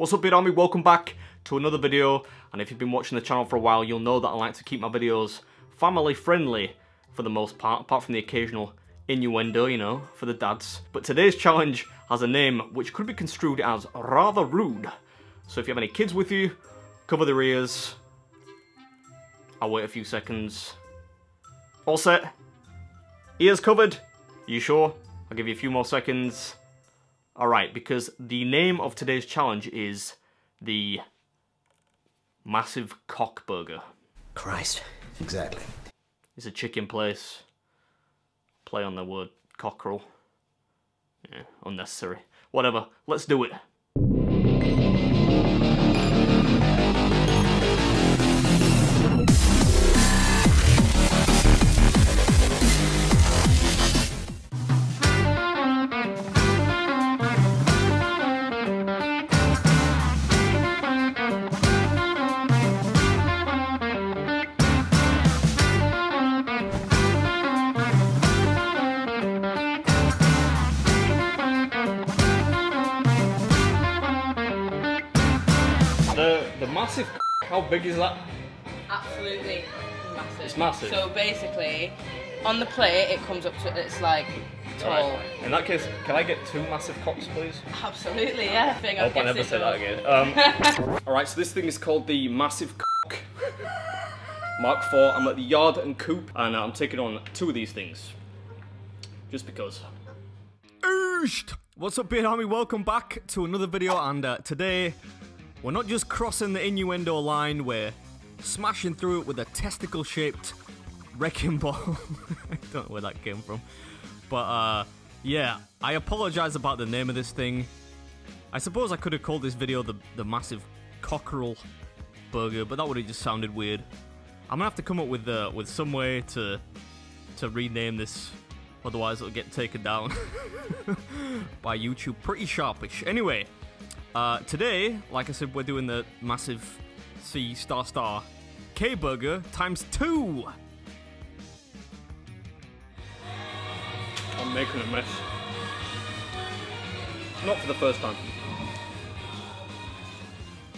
What's up, Army? Welcome back to another video. And if you've been watching the channel for a while, you'll know that I like to keep my videos family friendly for the most part, apart from the occasional innuendo, you know, for the dads. But today's challenge has a name which could be construed as rather rude. So if you have any kids with you, cover their ears. I'll wait a few seconds. All set. Ears covered. You sure? I'll give you a few more seconds. Alright, because the name of today's challenge is the Massive Cock Burger. Christ. Exactly. It's a chicken place. Play on the word cockerel. Yeah, unnecessary. Whatever, let's do it. The massive c***, how big is that? Absolutely massive. It's massive. So basically, on the plate it comes up to, it's like tall. Right. In that case, can I get two massive cocks, please? Absolutely, yeah. I hope I never say that again. Alright, so this thing is called the Massive C***. Mark IV. I'm at the Yard and Coop, and I'm taking on two of these things. Just because. Ooshed! What's up, Beard Army? Welcome back to another video, and today, we're not just crossing the innuendo line, we're smashing through it with a testicle-shaped wrecking ball. I don't know where that came from. But, yeah, I apologise about the name of this thing. I suppose I could have called this video the Massive Cockerel Burger, but that would have just sounded weird. I'm going to have to come up with some way to rename this, otherwise it'll get taken down by YouTube pretty sharpish. Anyway. Today, like I said, we're doing the massive C star star K burger ×2. I'm making a mess. Not for the first time.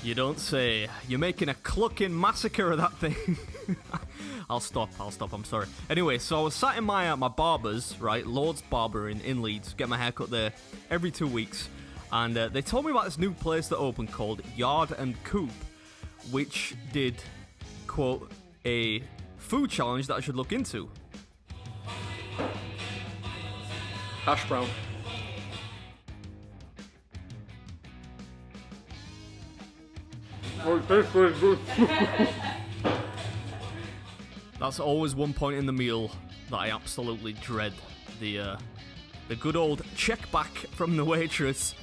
You don't say. You're making a clucking massacre of that thing. I'll stop, I'm sorry. Anyway, so I was sat in my barber's, right, Lord's Barber in Leeds, get my haircut there every 2 weeks. And they told me about this new place that opened called Yard and Coop, which did, quote, a food challenge that I should look into. Hash brown. That's always one point in the meal that I absolutely dread. The good old check back from the waitress.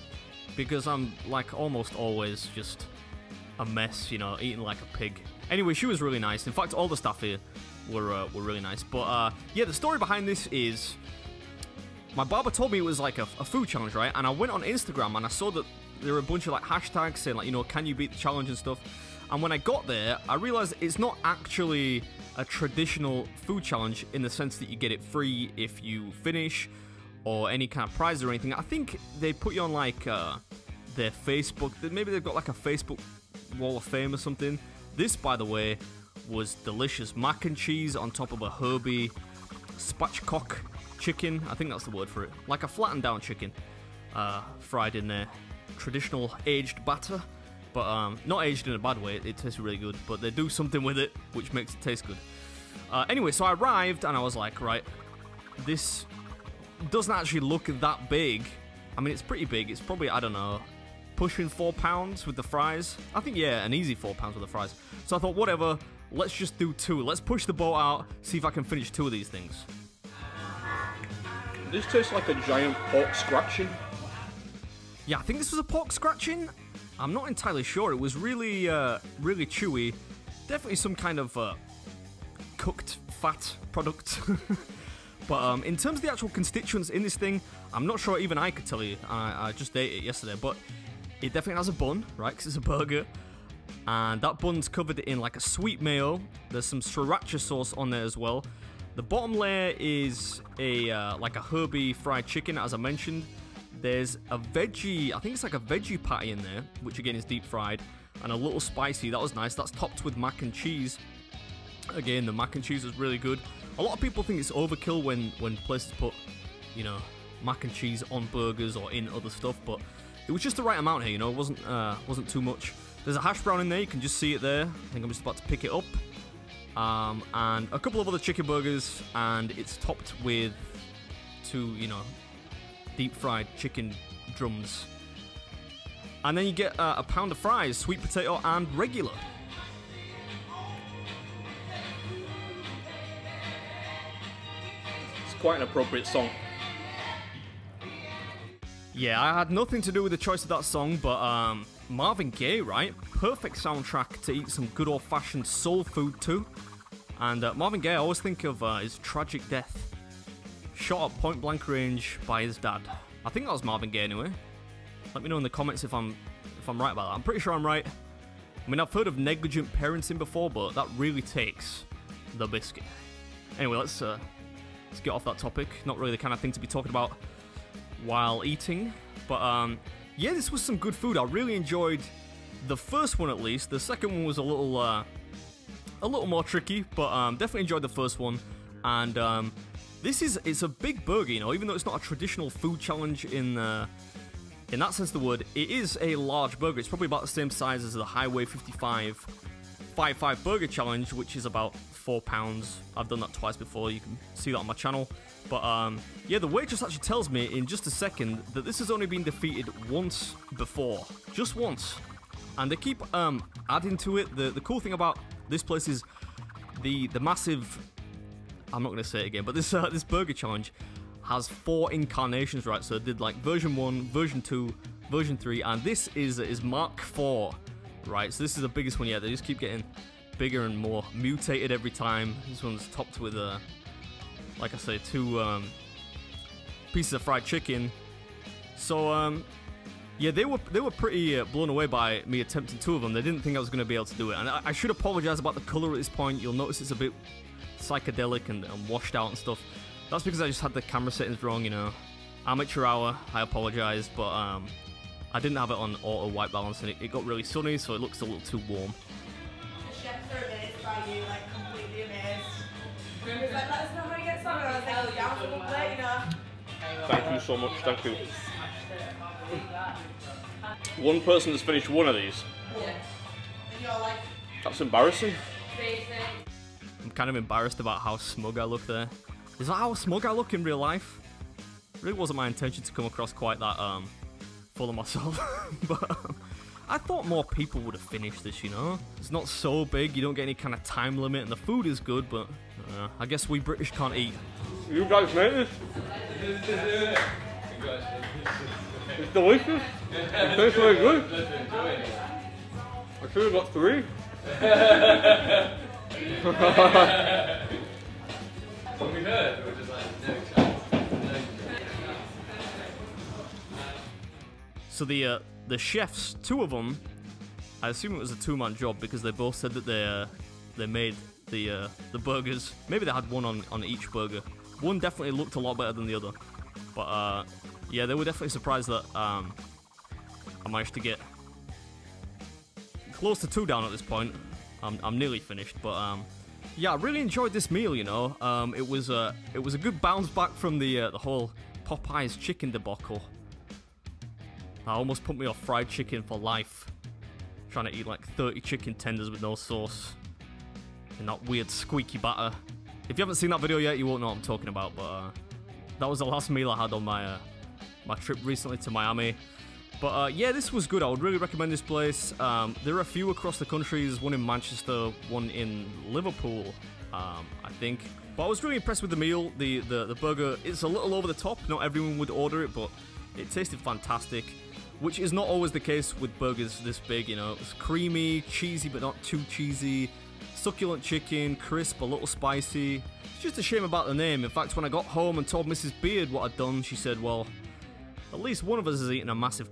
Because I'm, like, almost always just a mess, you know, eating like a pig. Anyway, she was really nice. In fact, all the staff here were really nice. But, yeah, the story behind this is, my barber told me it was, like, a food challenge, right? And I went on Instagram and I saw that there were a bunch of, like, hashtags saying, like, you know, can you beat the challenge and stuff. And when I got there, I realised it's not actually a traditional food challenge in the sense that you get it free if you finish, or any kind of prize or anything. I think they put you on, like, their Facebook. Maybe they've got, like, a Facebook Wall of Fame or something. This, by the way, was delicious. Mac and cheese on top of a herby spatchcock chicken. I think that's the word for it. Like a flattened down chicken. Fried in their traditional aged batter. But not aged in a bad way. It tastes really good. But they do something with it which makes it taste good. Anyway, so I arrived and I was like, right, this doesn't actually look that big. I mean, it's pretty big. It's probably, I don't know, pushing 4 pounds with the fries. I think, yeah, an easy 4 pounds with the fries. So I thought, whatever, let's just do two. Let's push the boat out, see if I can finish two of these things. This tastes like a giant pork scratching. Yeah, I think this was a pork scratching. I'm not entirely sure. It was really, really chewy. Definitely some kind of cooked fat product. But in terms of the actual constituents in this thing, I'm not sure even I could tell you. I just ate it yesterday, but it definitely has a bun, right, because it's a burger. And that bun's covered in, like, a sweet mayo. There's some sriracha sauce on there as well. The bottom layer is a like a herby fried chicken, as I mentioned. There's a veggie, I think it's like a veggie patty in there, which again is deep fried, and a little spicy. That was nice. That's topped with mac and cheese. Again, the mac and cheese was really good. A lot of people think it's overkill when places put, you know, mac and cheese on burgers or in other stuff, but it was just the right amount here, you know. It wasn't too much. There's a hash brown in there. You can just see it there. I think I'm just about to pick it up. And a couple of other chicken burgers, and it's topped with two, you know, deep fried chicken drums. And then you get a pound of fries, sweet potato and regular. It's quite an appropriate song. Yeah, I had nothing to do with the choice of that song, but Marvin Gaye, right? Perfect soundtrack to eat some good old-fashioned soul food too. And Marvin Gaye, I always think of his tragic death. Shot at point-blank range by his dad. I think that was Marvin Gaye anyway. Let me know in the comments if I'm right about that. I'm pretty sure I'm right. I mean, I've heard of negligent parenting before, but that really takes the biscuit. Anyway, let's get off that topic. Not really the kind of thing to be talking about while eating, but yeah, this was some good food. I really enjoyed the first one at least. The second one was a little more tricky, but definitely enjoyed the first one. And this it's a big burger, you know. Even though it's not a traditional food challenge in that sense of the word, it is a large burger. It's probably about the same size as the Highway 55 burger challenge, which is about 4 pounds. I've done that twice before. You can see that on my channel. But yeah, the waitress actually tells me in just a second that this has only been defeated once before, just once. And they keep adding to it. The cool thing about this place is the massive. I'm not going to say it again, but this burger challenge has 4 incarnations, right? So it did like version 1, version 2, version 3, and this is Mark IV, right? So this is the biggest one yet. They just keep getting bigger and more mutated every time. This one's topped with a. Like I say, 2 pieces of fried chicken. So yeah, they were pretty blown away by me attempting 2 of them. They didn't think I was going to be able to do it, and I should apologize about the color at this point. You'll notice it's a bit psychedelic and washed out and stuff. That's because I just had the camera settings wrong, you know. Amateur hour. I apologize, but I didn't have it on auto white balance, and it got really sunny, so it looks a little too warm. The chefs are amazed by you, like completely amazed. He was like, let us know how you get started. I was like, oh, yeah, I'm gonna play, you know. Thank you so much, thank you. One person has finished one of these. Yeah. And you're like, that's embarrassing. I'm kind of embarrassed about how smug I look there. Is that how smug I look in real life? It really wasn't my intention to come across quite that full of myself. But I thought more people would have finished this, you know? It's not so big, you don't get any kind of time limit, and the food is good, but I guess we British can't eat. You guys made this? It's delicious. It tastes really good. I should have got 3. When we heard, we were just like, no chance. So the chefs, 2 of them, I assume it was a 2-man job because they both said that they made the burgers. Maybe they had one on each burger. One definitely looked a lot better than the other. But yeah, they were definitely surprised that I managed to get close to 2 down at this point. I'm nearly finished, but yeah, I really enjoyed this meal, you know. It was a good bounce back from the whole Popeyes chicken debacle. I almost put me off fried chicken for life. Trying to eat like 30 chicken tenders with no sauce. And that weird squeaky batter. If you haven't seen that video yet, you won't know what I'm talking about, but that was the last meal I had on my my trip recently to Miami. But yeah, this was good. I would really recommend this place. There are a few across the country. There's one in Manchester, one in Liverpool, I think. But I was really impressed with the meal. The burger, it's a little over the top. Not everyone would order it, but it tasted fantastic. Which is not always the case with burgers this big, you know. It's creamy, cheesy, but not too cheesy. Succulent chicken, crisp, a little spicy. It's just a shame about the name. In fact, when I got home and told Mrs. Beard what I'd done, she said, well, at least one of us has eaten a massive c***.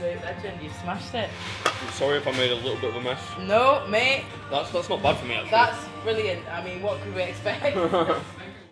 straight edge and you smashed it. I'm sorry if I made a little bit of a mess. No, mate. That's not bad for me, actually. That's brilliant. I mean, what could we expect?